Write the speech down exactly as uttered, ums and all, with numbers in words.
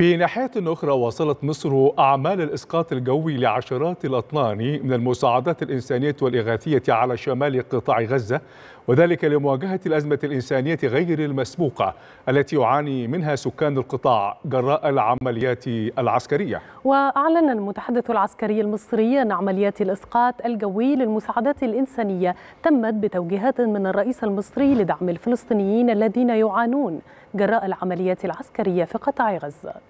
في ناحية أخرى، واصلت مصر أعمال الإسقاط الجوي لعشرات الأطنان من المساعدات الإنسانية والإغاثية على شمال قطاع غزة، وذلك لمواجهة الأزمة الإنسانية غير المسبوقة التي يعاني منها سكان القطاع جراء العمليات العسكرية. وأعلن المتحدث العسكري المصري أن عمليات الإسقاط الجوي للمساعدات الإنسانية تمت بتوجيهات من الرئيس المصري لدعم الفلسطينيين الذين يعانون جراء العمليات العسكرية في قطاع غزة.